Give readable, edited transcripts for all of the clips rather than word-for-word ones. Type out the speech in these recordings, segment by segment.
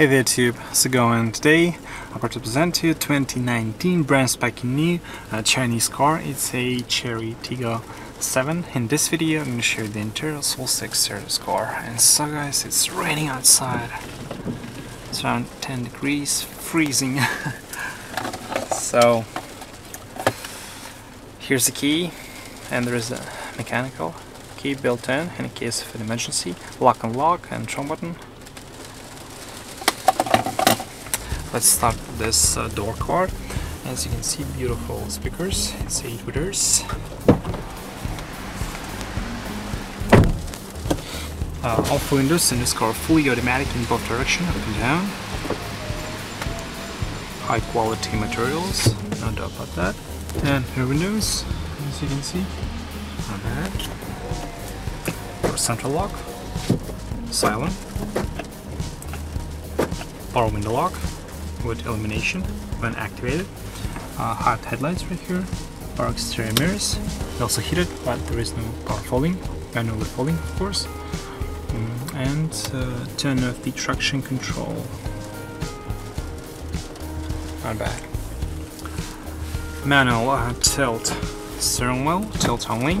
Hey there YouTube, how's it going? Today I'm about to present to you 2019 brand spanking new Chinese car. It's a Chery Tiggo 7. In this video I'm going to show you the interior source exterior car. And so guys, it's raining outside. It's around 10 degrees, freezing. So here's the key, and there is a mechanical key built in case of an emergency. Lock and lock and trim button. Let's start with this door card. As you can see, beautiful speakers. It's 8-footers. Off windows in this car, fully automatic in both directions, up and down. High quality materials, no doubt about that. And rear windows, as you can see, not bad. Your central lock, silent. Power window lock with illumination when activated. Hard headlights right here. Power exterior mirrors. They're also heated, but there is no power folding, manually folding of course. And turn off the traction control. Not bad. Manual tilt steering wheel, tilt only.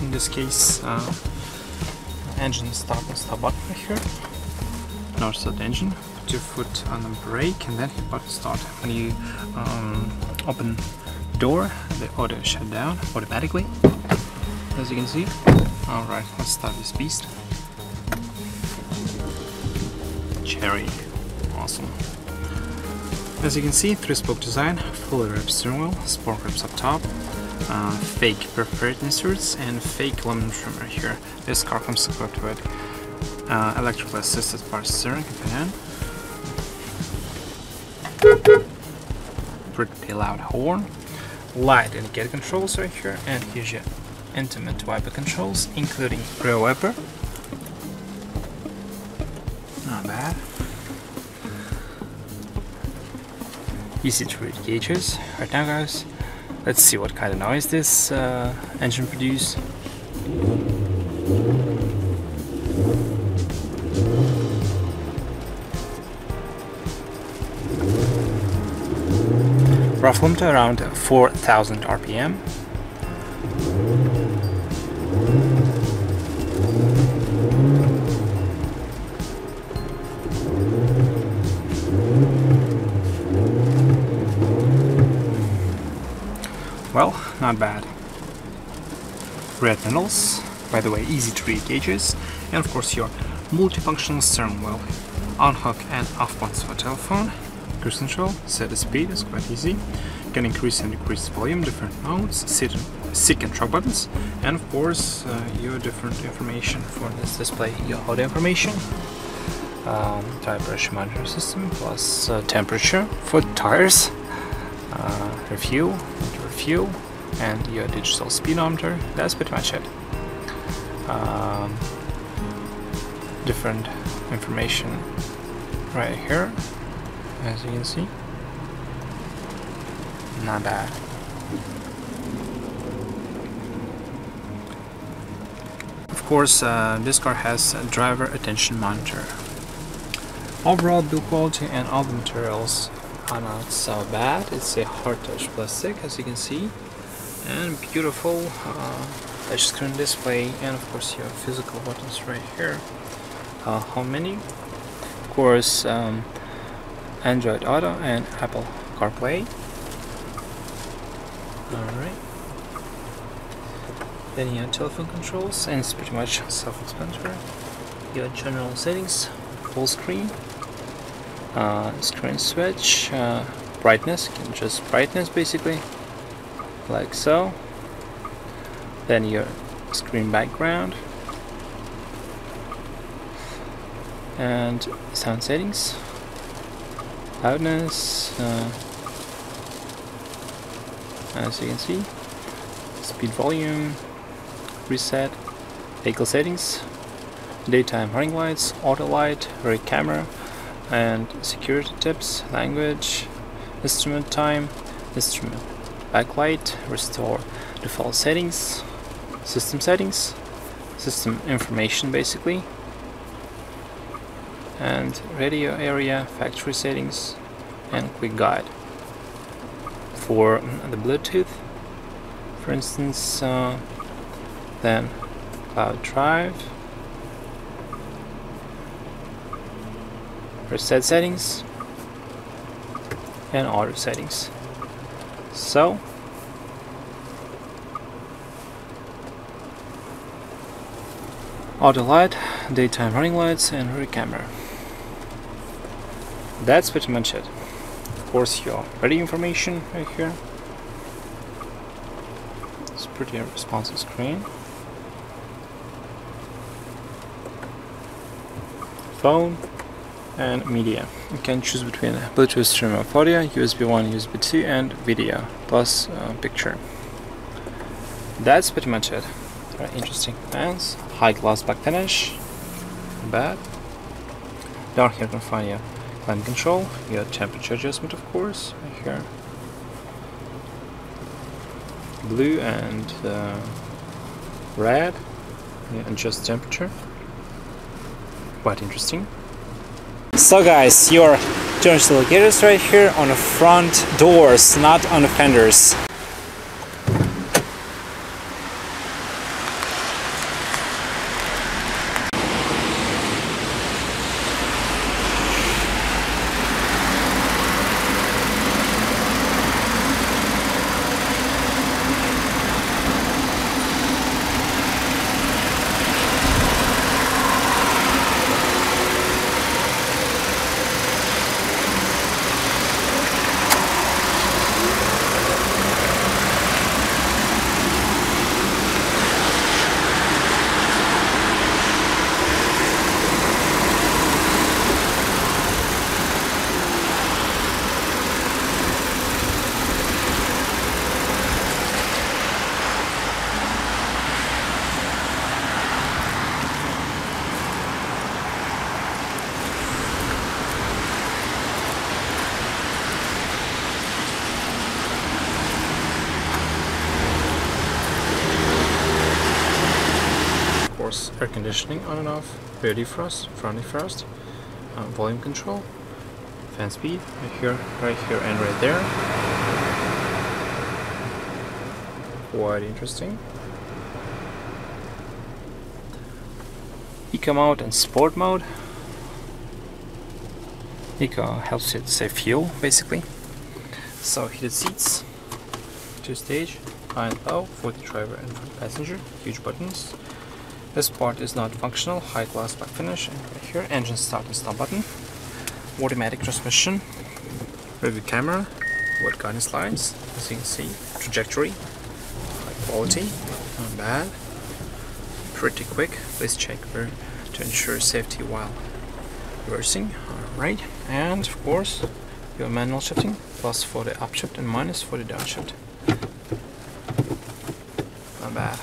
In this case, engine start and stop button right here. North start engine. Your foot on the brake and then hit button start. When you open door, the auto shut down automatically, as you can see. Alright, let's start this beast. Chery, awesome. As you can see, 3-spoke design, fully wrapped steering wheel, sport grips up top, fake perforated inserts and fake aluminum trim right here. This car comes equipped with electrically assisted power steering component. Pretty loud horn, light and gate controls right here, and here's your intimate wiper controls, including rear wiper. Not bad. Easy to read gauges. Right now, guys, let's see what kind of noise this engine produces. Rough limit around 4,000 RPM. Well, not bad. Rear handles, by the way, easy to read gauges, and of course your multifunctional steering wheel. On hook and off buttons for telephone. Cruise control, set the speed, is quite easy. You can increase and decrease volume, different modes, seat and truck buttons, and of course your different information for this display, your audio information, tire pressure monitoring system, plus temperature for tires, refuel, and your digital speedometer. That's pretty much it. Different information right here. As you can see, not bad. Of course, this car has a driver attention monitor. Overall build quality and all the materials are not so bad. It's a hard touch plastic, as you can see, and beautiful touchscreen display, and of course your physical buttons right here. Home menu, of course, Android Auto and Apple CarPlay. Alright. Then your telephone controls, and it's pretty much self-explanatory. Your general settings, full screen, screen switch, brightness, you can adjust brightness basically, like so. Then your screen background, and sound settings. Loudness, as you can see, speed, volume, reset, vehicle settings, daytime running lights, auto light, rear camera, and security tips, language, instrument time, instrument backlight, restore default settings, system information basically, and radio area, factory settings and quick guide. For the Bluetooth, for instance, then cloud drive, preset settings and auto settings. So auto light, daytime running lights and rear camera. That's pretty much it. Of course your radio information right here. It's pretty responsive screen. Phone and media. You can choose between Bluetooth stream of audio, USB 1, USB 2 and video plus picture. That's pretty much it. Very interesting plans. High gloss back finish. Bad. Down here you can find your climate control, your temperature adjustment of course, right here. Blue and red, yeah, adjust temperature. Quite interesting. So guys, your turntable locator is right here on the front doors, not on the fenders. Air conditioning on and off, rear defrost, front defrost, volume control, fan speed, right here and right there. Quite interesting. Eco mode and sport mode. Eco helps you to save fuel basically. So heated seats, two-stage, high and low for the driver and for the passenger, huge buttons. This part is not functional, high glass back finish, and right here, engine start and stop button, automatic transmission, review camera, word guidance lines, as you can see, trajectory, high quality, not bad, pretty quick, please check to ensure safety while reversing, alright, and of course, your manual shifting, plus for the upshift and minus for the downshift, not bad.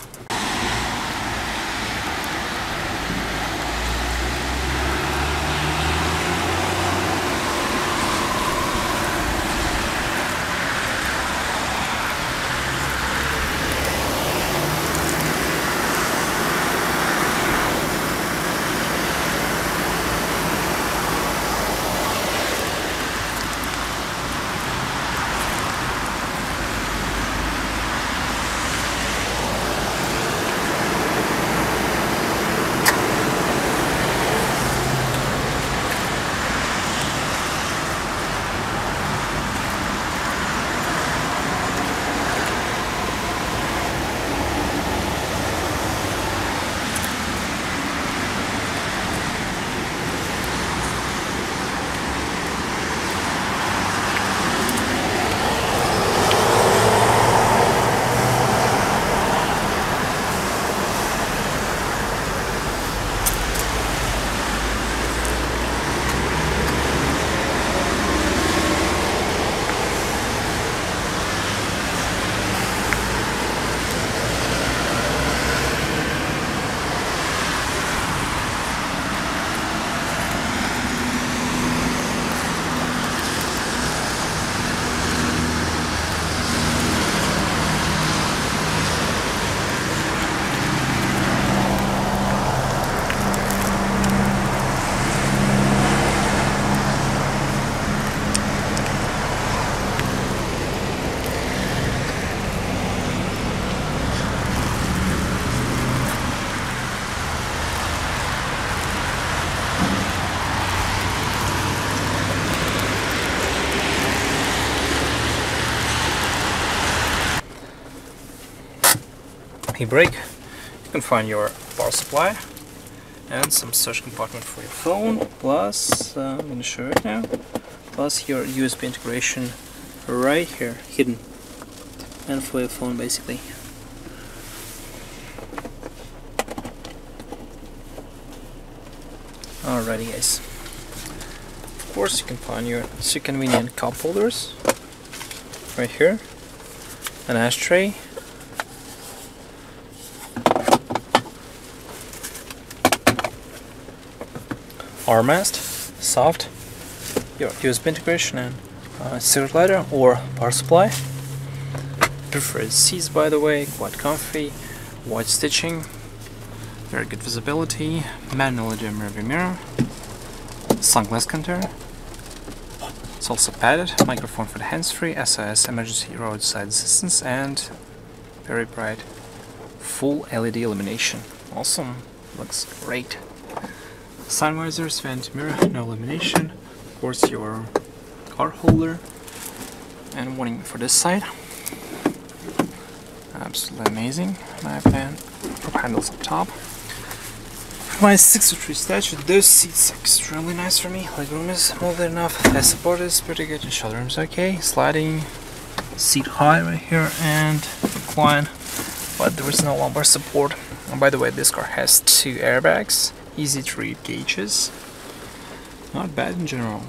parking brake. You can find your power supply and some storage compartment for your phone, plus, I'm gonna show it now, plus your USB integration right here, hidden, and for your phone basically. Alrighty guys, of course you can find your two convenient cup holders right here, an ashtray, armrest, soft, your USB integration and cigarette lighter or power supply, preferred seats by the way, quite comfy, white stitching, very good visibility, manual adjustable rearview mirror, sunglass container. It's also padded, microphone for the hands-free, SOS emergency roadside assistance, and very bright full LED illumination. Awesome, looks great. Sun visors, vent mirror, no illumination. Of course, your car holder and warning for this side. Absolutely amazing. Knife and prop handles up top. My 6'3" stature, those seats are extremely nice for me. Legroom is more than enough, head support is pretty good, the shoulder room's okay, sliding seat high right here and recline, but there is no lumbar support. And by the way, this car has 2 airbags, easy to read gauges, not bad in general.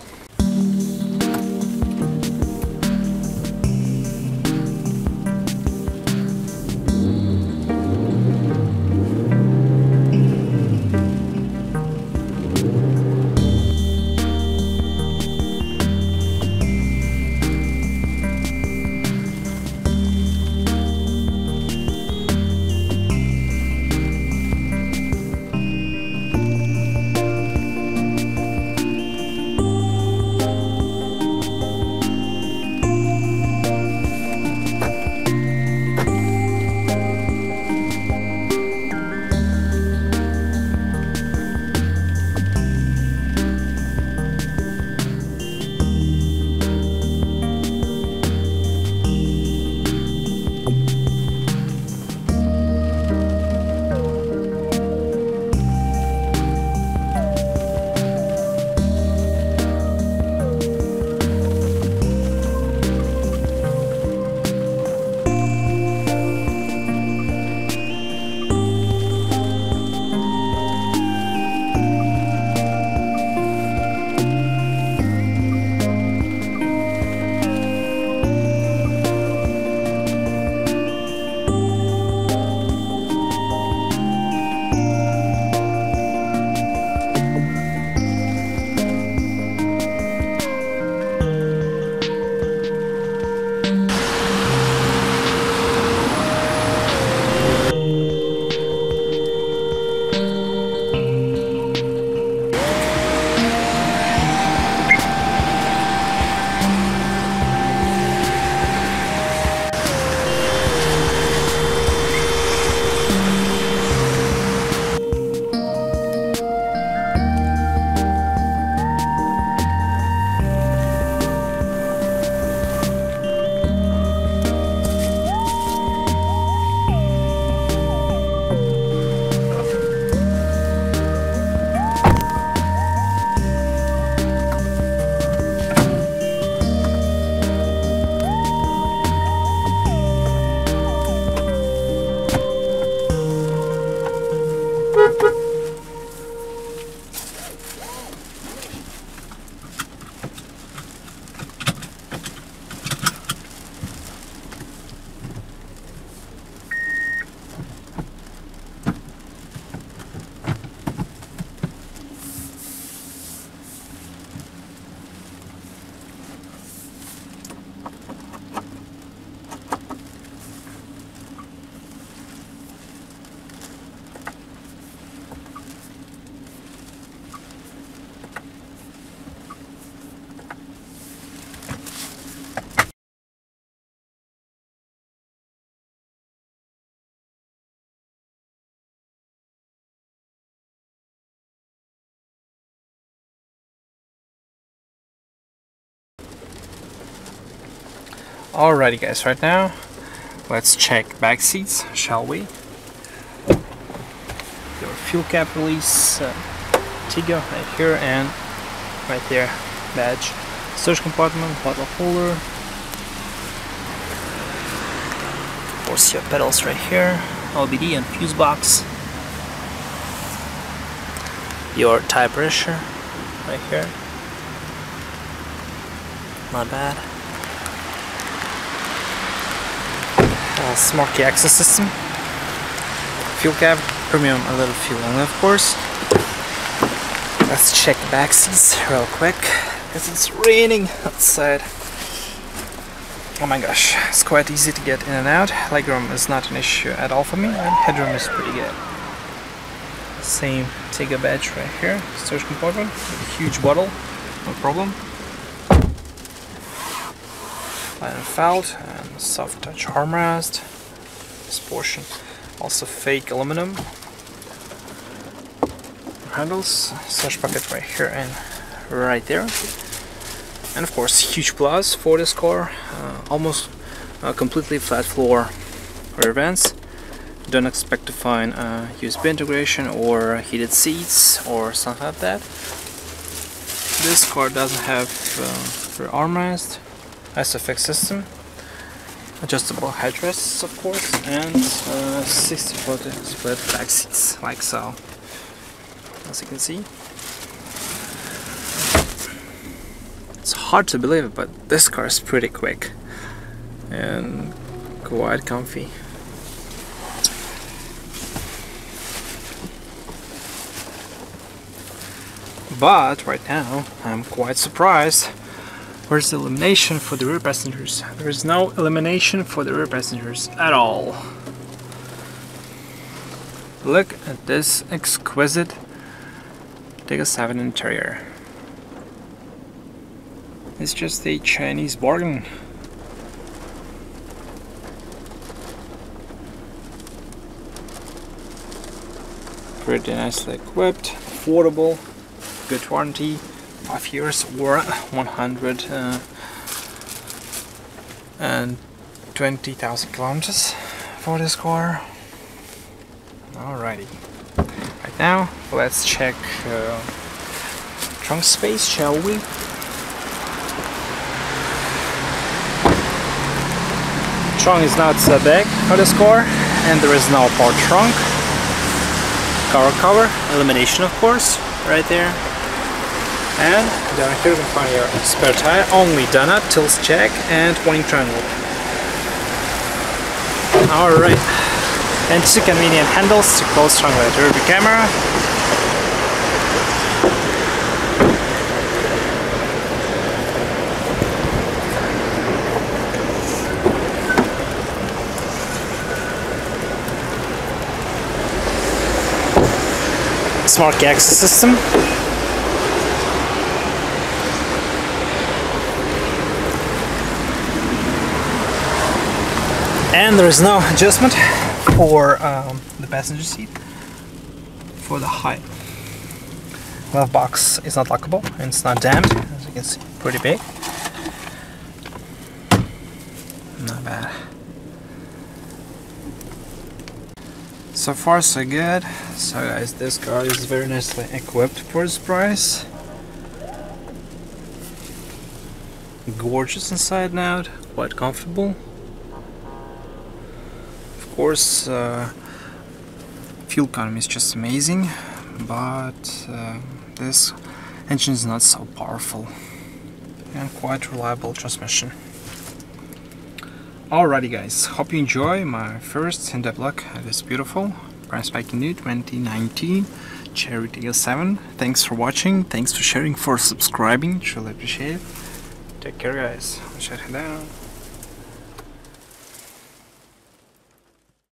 Alrighty guys, right now, let's check back seats, shall we? your fuel cap release, Tiggo right here and right there, badge. Storage compartment, bottle holder. Of course your pedals right here, LBD and fuse box. Your tire pressure right here. Not bad. Smart key access system. Fuel cap, premium a little fuel only, of course. Let's check the back seats real quick, because it's raining outside. Oh my gosh, it's quite easy to get in and out. Legroom is not an issue at all for me, and headroom is pretty good. Same Tiggo badge right here. Storage compartment, with a huge bottle, no problem. Line and felt and soft touch armrest. This portion also fake aluminum handles. Storage pocket right here and right there. And of course, huge plus for this car. Almost completely flat floor rear vents. Don't expect to find USB integration or heated seats or something like that. This car doesn't have rear armrest. SFX system, adjustable headrests, of course, and 60/40 split back seats, like so, as you can see. It's hard to believe it, but this car is pretty quick and quite comfy. But right now, I'm quite surprised. Where's the illumination for the rear passengers? There is no illumination for the rear passengers at all. Look at this exquisite Tiggo 7 interior. It's just a Chinese bargain. Pretty nicely equipped, affordable, good warranty. 5 years or 120,000 kilometers for this car. Alrighty. Right now, let's check trunk space, shall we? Trunk is not so big for this car, and there is no power trunk. Cover cover, illumination, of course, right there. And down here you can find your spare tire, only donut, tilts jack, and warning triangle. Alright, and two convenient handles to close triangle. There will be camera. Smart key access system. And there is no adjustment for the passenger seat for the height. Glove box is not lockable and it's not damped, as you can see, pretty big. Not bad. So far so good. So guys, this car is very nicely equipped for this price. Gorgeous inside and out, quite comfortable. Of course, fuel economy is just amazing, but this engine is not so powerful and quite reliable transmission. Alrighty guys, hope you enjoy my first in-depth look at this beautiful brand spanking new 2019 Chery Tiggo 7. Thanks for watching, thanks for sharing, for subscribing, truly appreciate it. Take care guys, shut it down.